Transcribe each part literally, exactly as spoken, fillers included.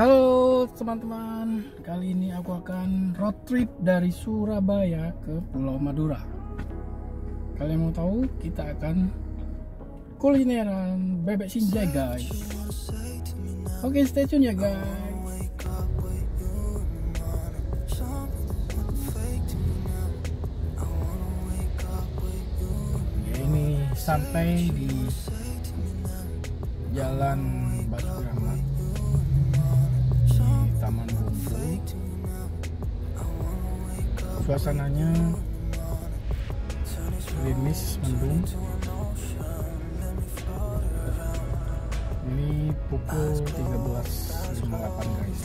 Halo teman-teman, kali ini aku akan road trip dari Surabaya ke Pulau Madura. Kalian mau tahu? Kita akan kulineran Bebek Sinjay, guys. Oke, stay tune ya guys. Ya, ini sampai di Jalan Basuramadu di Taman Buntu. Suasananya gerimis, mendung. Ini pukul tiga belas lima puluh delapan guys.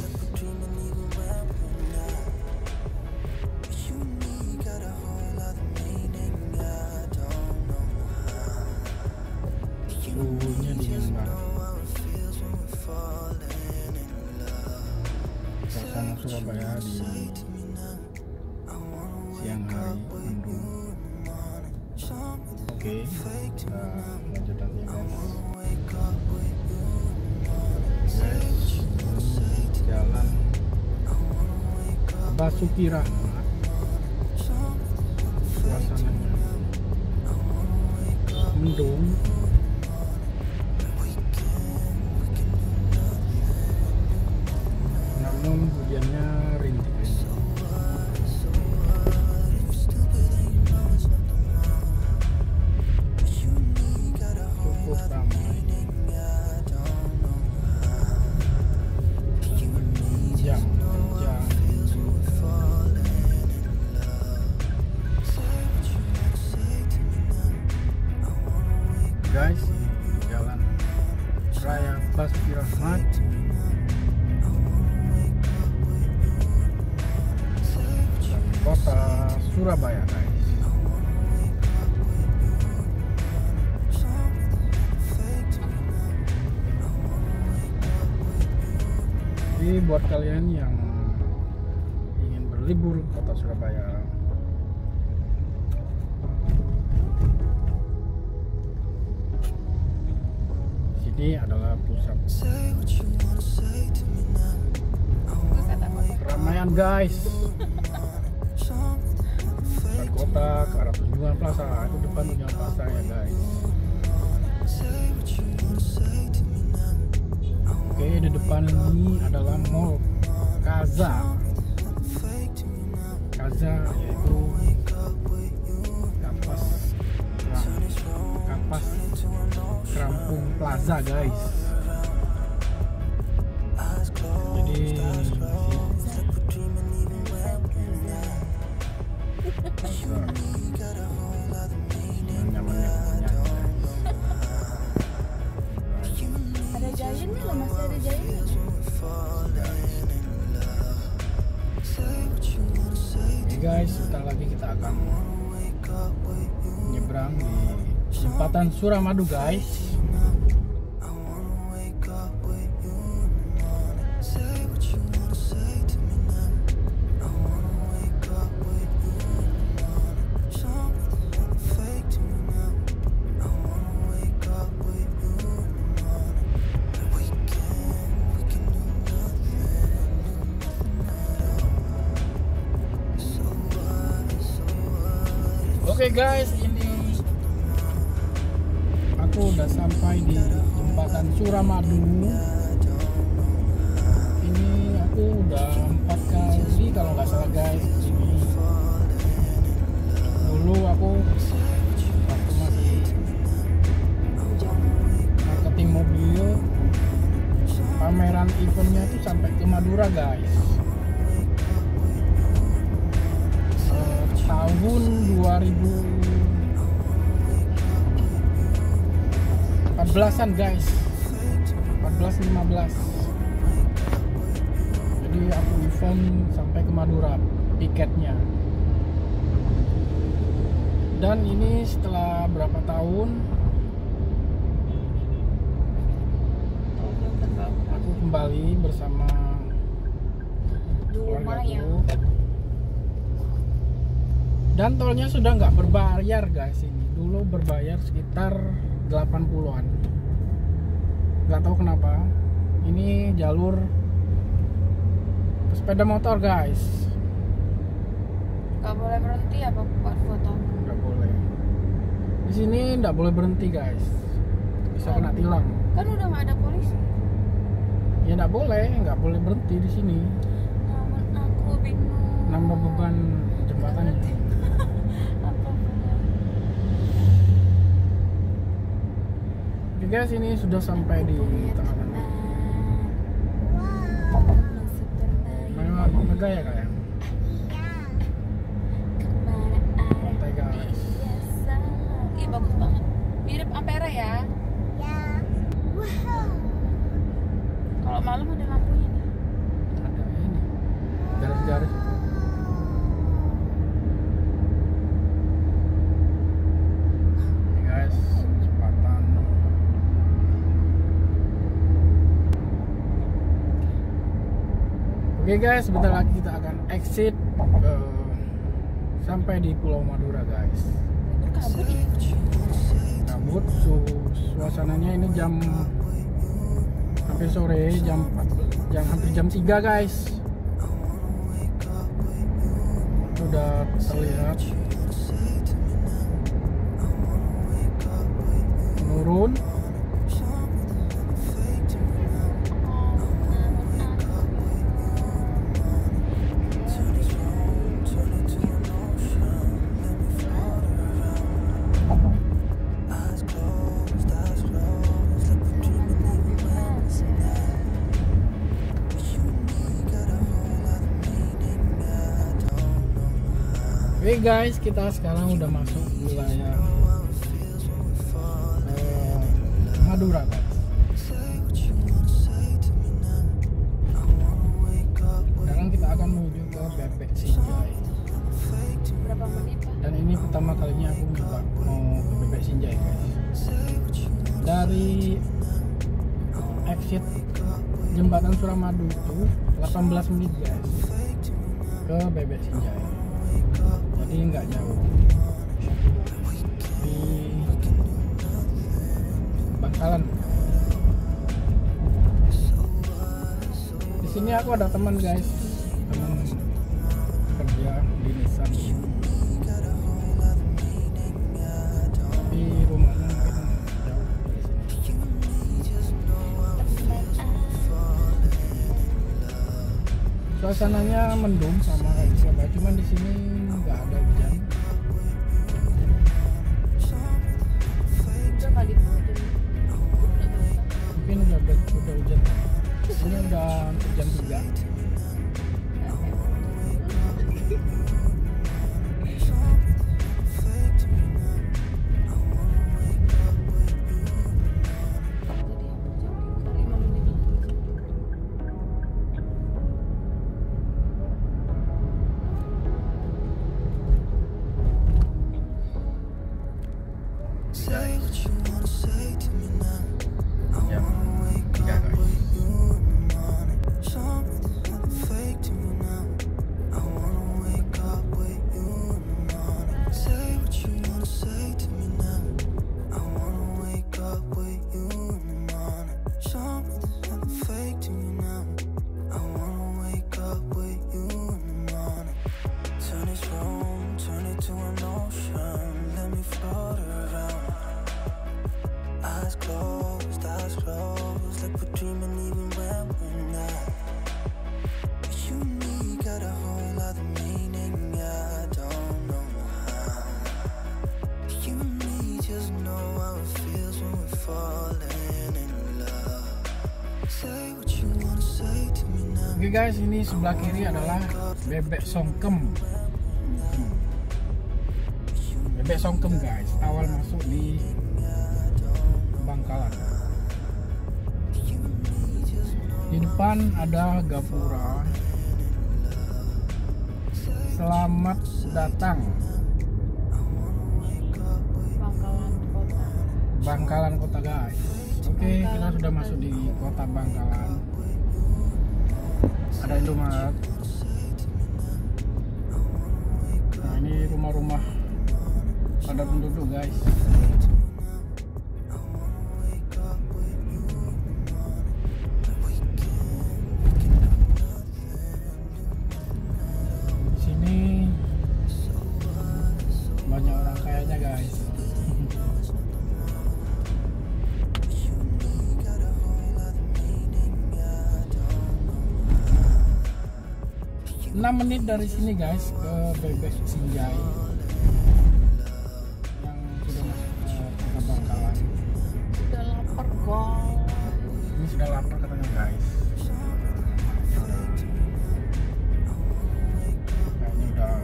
Suhunya dingin banget. Suasana Surabaya di siang hari, mendung. Oke, kita lanjut nanti ya guys. Jalan Basuki Rahmat. Suasananya mendung. Hujannya rintik. Cukup ramai. Jam, jam. Guys, jalan raya Basuki Rahmat. Kota Surabaya guys. Ini buat kalian yang ingin berlibur kota Surabaya, sini adalah pusat keramaian guys. Kota ke arah Tunjungan Plaza, itu depan Tunjungan Plaza ya guys. Oke, di depan ini adalah Mall Kaza. Kaza yaitu kapas kapas Krampung Plaza guys. Jadi ada jalan nih loh, masih ada jalan nih. Hey guys, sebentar lagi kita akan nyebrang di Jembatan Suramadu guys. Oke okay guys, ini aku udah sampai di Jembatan Suramadu. Ini aku udah empat kali kalau nggak salah guys. Ini dulu aku waktu masih marketing mobil, pameran eventnya tuh sampai ke Madura guys. Tahun dua ribu empat belasan guys, empat belas lima belas. Jadi aku event sampai ke Madura piketnya. Dan ini setelah berapa tahun aku kembali bersama keluargaku. Dan tolnya sudah nggak berbayar guys, ini dulu berbayar sekitar delapan puluhan, nggak tahu kenapa. Ini jalur sepeda motor, guys. Nggak boleh berhenti apa buat foto? Nggak boleh. Di sini nggak boleh berhenti, guys. Bisa kena tilang. Kan udah nggak ada polisi. Ya nggak boleh, nggak boleh berhenti di sini. Namun aku bingung. Nambah beban jembatannya. Oke guys, ini sudah sampai di tengah-tengah. Memang mega ya kalian. Pantai guys. Ih bagus banget. Mirip Ampera ya. Ya. Wow. Kalau malam ada lampunya nih. Ada ini. Garis-garis. Oke okay guys, sebentar lagi kita akan exit ke, sampai di Pulau Madura guys. Kabut, suasananya ini jam hampir sore, jam jam hampir jam tiga guys. Sudah terlihat menurun. Oke okay guys, kita sekarang udah masuk wilayah eh, Madura guys. Sekarang kita akan menuju ke Bebek Sinjay. Berapa menit? Dan ini pertama kalinya aku juga mau ke Bebek Sinjay guys. Dari exit Jembatan Suramadu itu delapan belas menit guys ke Bebek Sinjay. Jadi nggak jauh. Di Bangkalan. Di sini aku ada teman guys, teman kerja di Nissan. Tapi rumahnya jauh dari sini. Suasananya mendung sama kayak di Surabaya, cuman di sini nggak ada hujan. Mungkin udah udah hujan. Ini udah jam tiga. Oke okay guys, ini sebelah kiri adalah bebek songkem. Bebek songkem guys, awal masuk di Bangkalan. Di depan ada gapura. Selamat datang Bangkalan kota. Bangkalan kota guys. Oke, okay, kita sudah masuk di kota Bangkalan. Ada Indomaret. Nah, ini rumah-rumah padat penduduk guys. enam menit dari sini guys ke Bebek Sinjay yang sudah masuk ke kota Bangkalan. Sudah lapar guys. Ini sudah lapar katanya guys. Kayaknya udah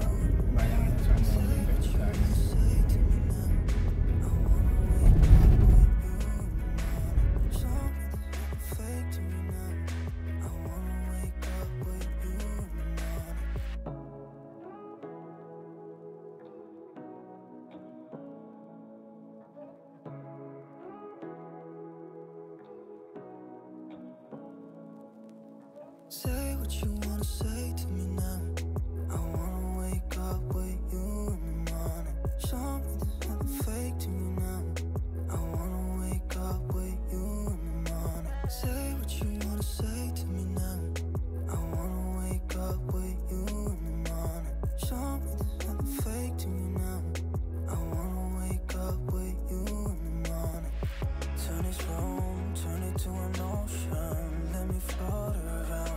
bayangan sama Bebek guys. Say what you wanna say to me now. I wanna wake up with you in the morning. Something's not fake to me now. I wanna wake up with you in the morning. Say what you wanna say to me now. I wanna wake up with you in the morning. Something's not fake to me now. I wanna wake up with you in the morning. Turn this room, turn it to an ocean. Let me float around.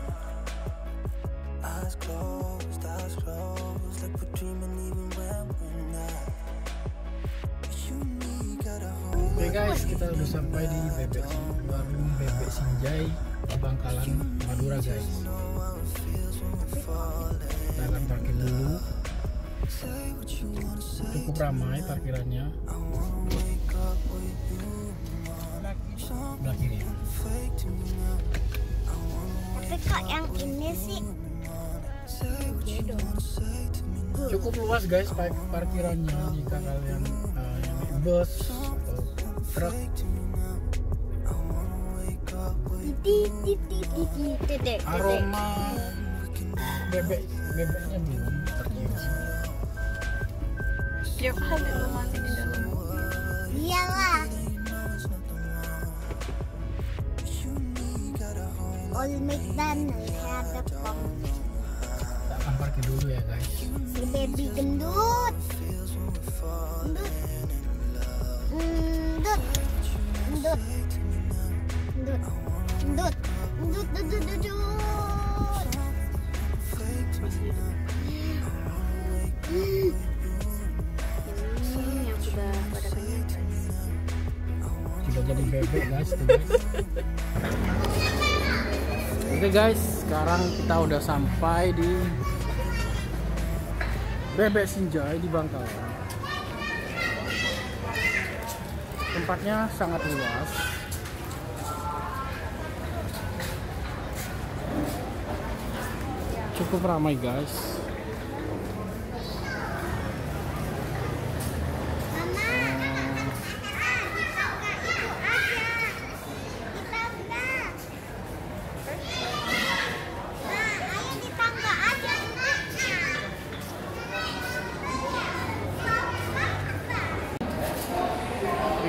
Eyes closed, eyes closed, like we're dreaming even when we're not. Oke guys, kita udah sampai di Bebek Warung Bebek Sinjay, Bangkalan, Madura guys. Kita akan parkir dulu. Cukup ramai parkirannya. Belakang ini. Tapi kok yang ini sih? Cukup luas guys parkirannya jika kalian uh, yang naik bus atau truk. Aroma bebek bebeknya belum tercium. Siapa ada romantis di dalam? Iyalah. All make them have the problem. Parkir dulu ya guys. Si baby gendut, gendut, gendut, gendut, gendut, gendut, gendut, gendut. Ini yang sudah pada kenyang. Sudah jadi bebek guys. Oke guys, sekarang kita udah sampai di Bebek Sinjay di Bangkalan. Tempatnya sangat luas. Cukup ramai guys.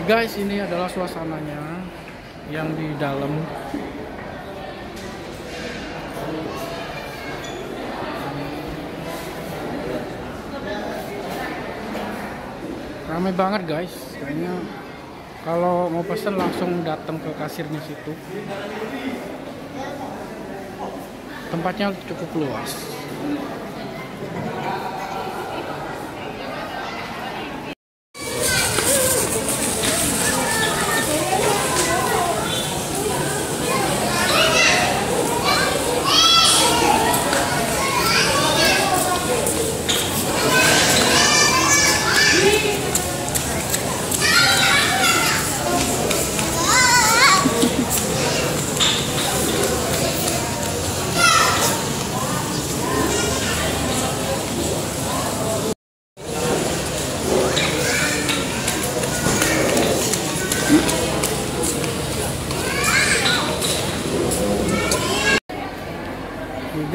Guys, ini adalah suasananya yang di dalam. Ramai banget guys, kayaknya kalau mau pesen langsung datang ke kasirnya situ. Tempatnya cukup luas.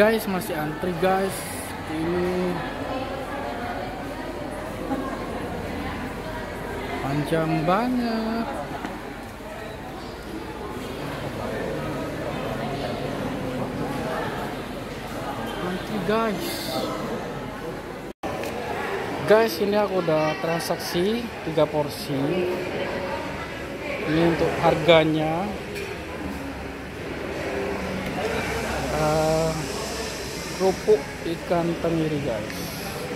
Guys, masih antri guys. Ini panjang banget. Antri guys. Guys, ini aku udah transaksi tiga porsi. Ini untuk harganya. Uh, kerupuk ikan tenggiri guys.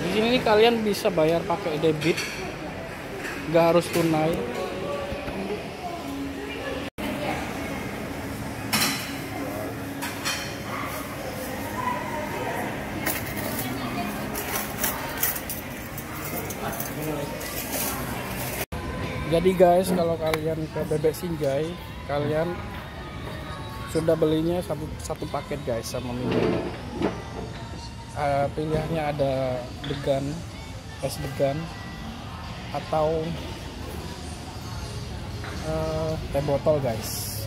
Di sini kalian bisa bayar pakai debit, nggak harus tunai. Jadi guys, kalau kalian ke Bebek Sinjay, kalian sudah belinya satu, satu paket guys sama mie. Uh, pilihannya ada degan, es degan, atau uh, teh botol guys.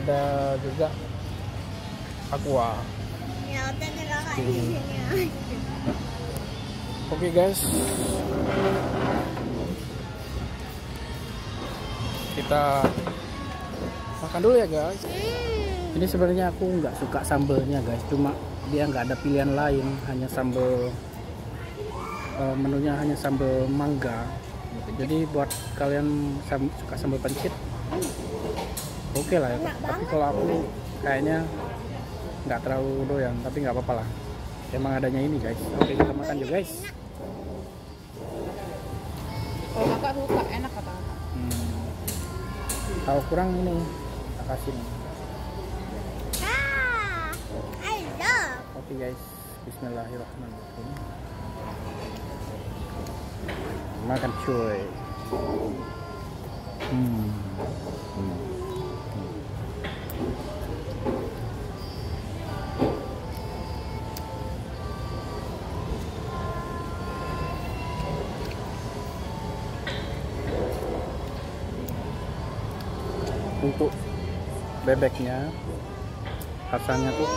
Ada juga aqua. Oke okay guys, kita makan dulu ya guys. hmm. Ini sebenarnya aku nggak suka sambelnya guys, cuma dia nggak ada pilihan lain, hanya sambel uh, menunya hanya sambel mangga. Jadi buat kalian sam suka sambel pencit oke okay lah ya. Tapi kalau aku kayaknya nggak terlalu doyan, tapi nggak apa-apa lah, emang adanya ini guys. Oke okay, kita makan juga guys. Kalau kakak suka enak kata kakak. hmm. Kalau kurang ini kita kasih nih. Ah, I love. Oke guys, bismillahirrahmanirrahim. Makan cuy. Hmm. Hmm. Untuk bebeknya rasanya tuh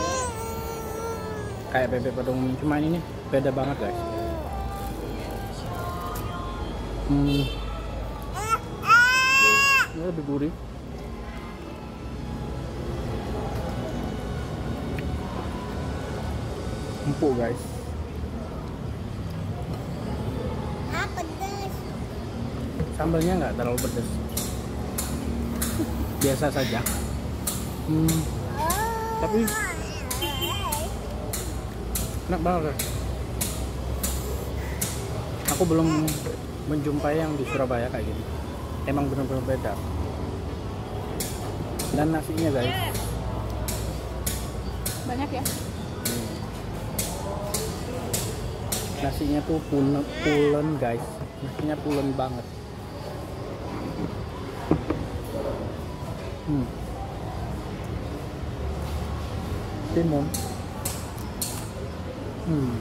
kayak bebek pada umumnya, cuma ini beda banget guys. hmm. Ini lebih gurih. Empuk guys. Sambalnya nggak terlalu pedas, biasa saja. hmm. Tapi enak banget. Aku belum menjumpai yang di Surabaya kayak gini, emang benar-benar beda. Dan nasinya guys banyak ya. hmm. Nasinya tuh pulen guys, nasinya pulen banget. Hmm. Timun. Hmm.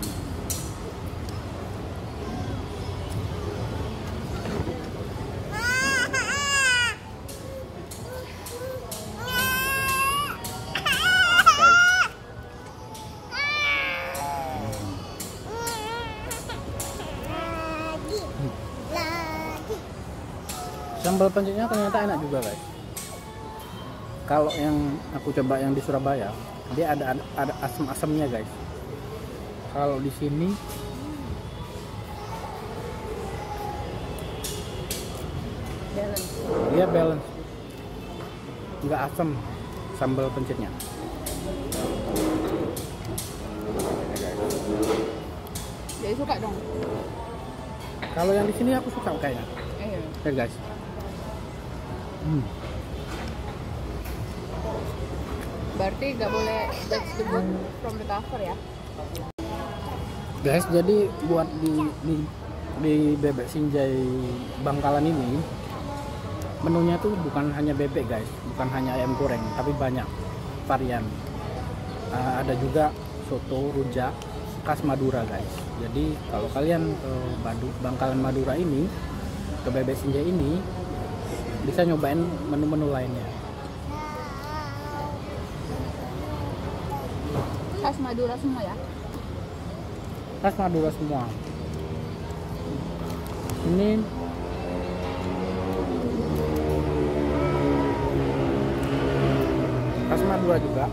Sambal pencitnya ternyata enak juga guys. Kalau yang aku coba yang di Surabaya, dia ada ada, ada asam-asamnya guys. Kalau di sini balance. Dia balance, nggak asam sambal pencitnya. Jadi suka dong. Kalau yang di sini aku suka kayaknya. Iya. Ya guys. Hmm. Berarti nggak boleh that's the book from the cover ya guys. Jadi buat di di, di Bebek Sinjay Bangkalan ini menunya tuh bukan hanya bebek guys, bukan hanya ayam goreng, tapi banyak varian. Uh, ada juga soto, rujak khas Madura guys. Jadi kalau kalian ke Bangkalan Madura ini, ke Bebek Sinjay ini, bisa nyobain menu-menu lainnya. Khas Madura semua ya? Khas Madura semua. Ini khas Madura juga.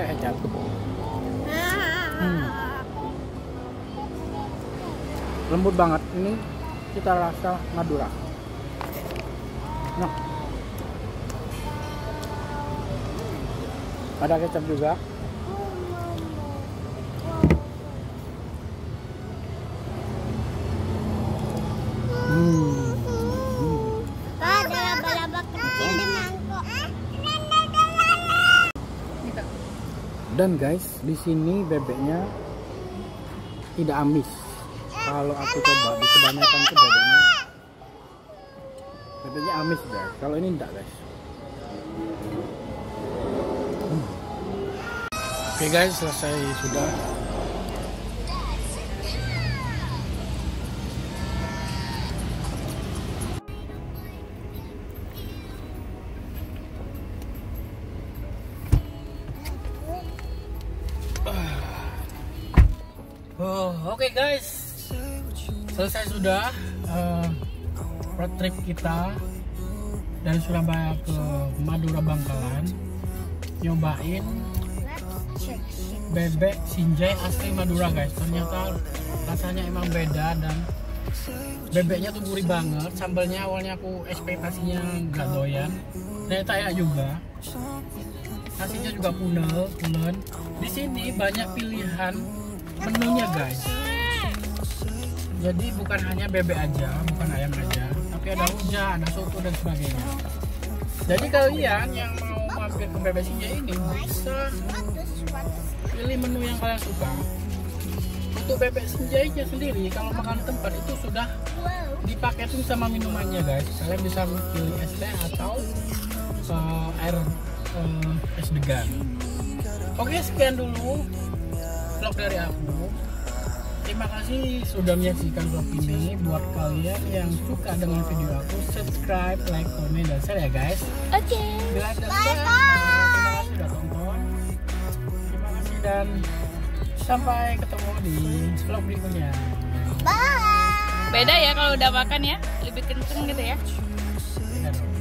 Kayak jatuh. hmm. Lembut banget. Ini kita rasa Madura. Nah. Ada kecap juga. Dan guys, di sini bebeknya tidak amis. Kalau aku coba, di kebanyakan itu bebeknya, bebeknya amis guys. Kalau ini enggak guys. Hmm. Oke okay guys, selesai sudah. Oke okay guys, selesai sudah uh, road trip kita dari Surabaya ke Madura Bangkalan, nyobain bebek Sinjay asli Madura guys. Ternyata rasanya emang beda dan bebeknya tuh gurih banget. Sambalnya awalnya aku ekspektasinya nggak doyan, ternyata enak juga. Nasinya juga punel, pulen. Di sini banyak pilihan menunya guys. Jadi bukan hanya bebek aja, bukan ayam aja, tapi ada rujak, ada soto dan sebagainya. Jadi kalian yang mau mampir ke Bebek Sinjay ini bisa pilih menu yang kalian suka. Untuk Bebek Sinjaynya sendiri, kalau makan tempat itu sudah dipaketin sama minumannya guys. Kalian bisa pilih es teh atau uh, air uh, es degan. Oke, sekian dulu vlog dari aku. Terima kasih sudah menyaksikan vlog ini. Buat kalian yang suka dengan video aku, subscribe, like, komen, dan share ya guys. Oke. Bye bye. Sudah tonton. Terima kasih dan sampai ketemu di vlog berikutnya. Bye. Beda ya kalau udah makan ya, lebih kenceng gitu ya.